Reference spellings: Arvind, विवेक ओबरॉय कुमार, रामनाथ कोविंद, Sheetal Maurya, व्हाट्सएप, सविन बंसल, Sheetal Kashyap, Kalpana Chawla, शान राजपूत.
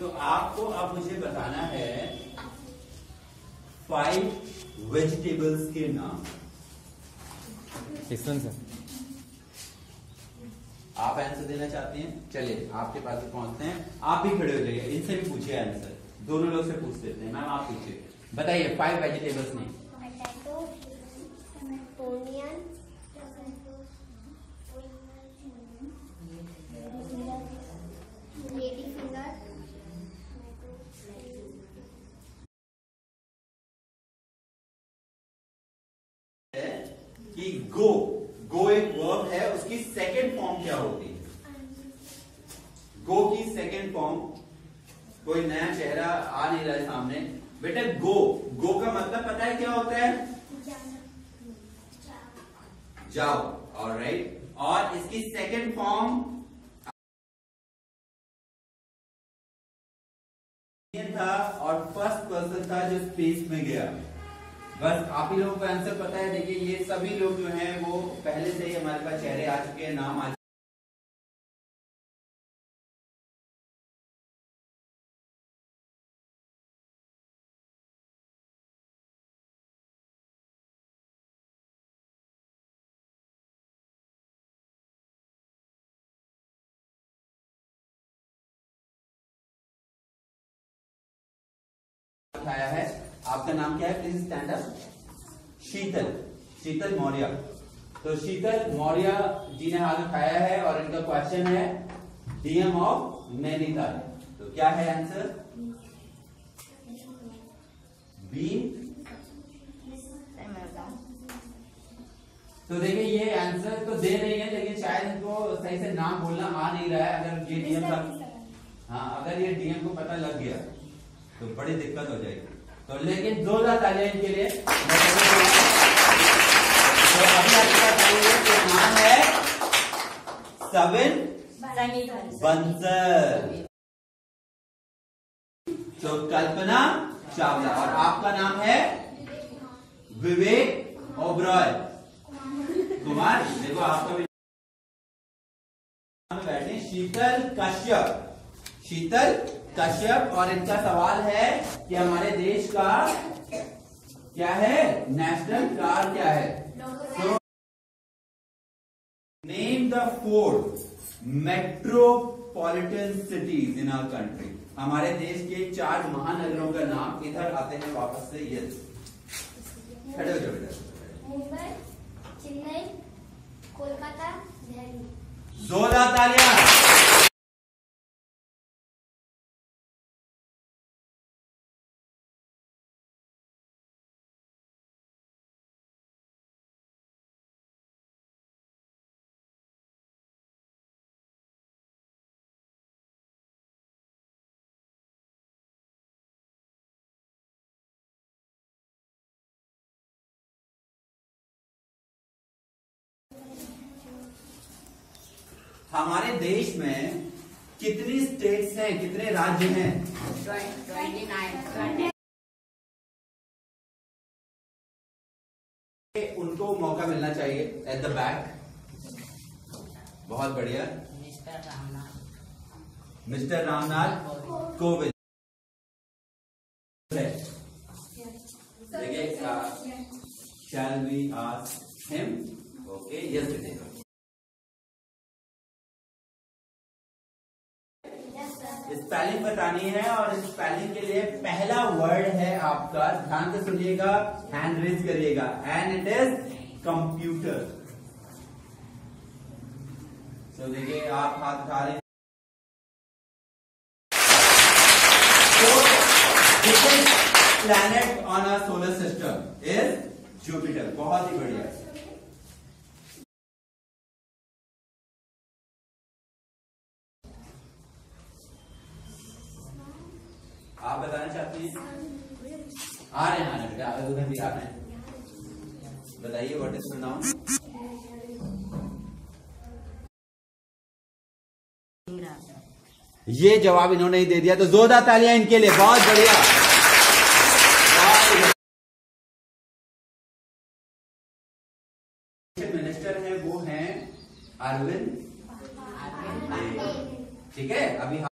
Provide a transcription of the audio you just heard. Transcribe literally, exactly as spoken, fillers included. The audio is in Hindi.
तो आपको अब मुझे बताना है फाइव वेजिटेबल्स के नाम। सर आप आंसर देना चाहते हैं? चलिए आपके पास पहुंचते हैं, आप भी खड़े हो जाइए, इनसे भी पूछिए आंसर, दोनों लोग से पूछ देते हैं। मैम आप पूछिए, बताइए फाइव वेजिटेबल्स में। कि गो गो एक वर्ब है, उसकी सेकेंड फॉर्म क्या होती है? गो की सेकेंड फॉर्म, कोई नया चेहरा आ नहीं रहा है सामने बेटा। गो गो का मतलब पता है क्या होता है? जाओ। ऑलराइट, और इसकी सेकेंड फॉर्म था और फर्स्ट पर्सन था जो स्पेस में गया। बस आप ही लोगों को आंसर पता है। देखिए ये सभी लोग जो हैं वो पहले से ही हमारे पास चेहरे आ चुके हैं, नाम आ चुके आया है। आपका नाम क्या है? Please stand up. Sheetal, Sheetal Maurya. तो शीतल मौर्य जी ने हाथ उठाया है और इनका क्वेश्चन है डीएम ऑफ नैनीताल। तो क्या है आंसर? बी। तो देखिए ये आंसर तो दे रही है लेकिन शायद इनको सही से नाम बोलना आ नहीं रहा है। अगर ये डीएम हाँ अगर ये डीएम को पता लग गया तो बड़ी दिक्कत हो जाएगी। तो लेकिन जोरदार तालियां इनके लिए। तो अभी आपका नाम है सविन बंसल, तो कल्पना चावला, और आपका नाम है विवेक ओबरॉय कुमार। देखो आपका भी बैठे शीतल कश्यप, शीतल कश्यप, और इनका सवाल है कि हमारे देश का क्या है नेशनल कार, क्या है? तो name the four metropolitan cities in our country. हमारे देश के चार महानगरों का नाम। इधर आते हैं वापस से। यस खड़े हो जाओ बेटा। मुंबई, चेन्नई, कोलकाता, दिल्ली। जोरदार तालियां। हमारे देश में कितनी स्टेट्स हैं, कितने राज्य हैं? उनतीस। उनको मौका मिलना चाहिए एट द बैक। बहुत बढ़िया। Mister Ramnath, mister रामनाथ कोविंद। Shall we ask him? Okay yes Vinesh. Spelling बतानी है और इस स्पेलिंग के लिए पहला वर्ड है आपका, ध्यान से सुनिएगा, हैंड रेज करिएगा, एंड इट इज कंप्यूटर। तो देखिए आप हाथ उठा रहे हैं। Planet on our solar system is Jupiter. बहुत ही बढ़िया। आप बताना चाहते हैं? आ रहे हैं बेटा, अगर उधर भी आ रहे हैं। बताइए व्हाट इज द नाउन? ये जवाब इन्होंने ही दे दिया, तो जोरदार तालियां इनके लिए। बहुत बढ़िया। मिनिस्टर है वो हैं अरविंद। ठीक है अभी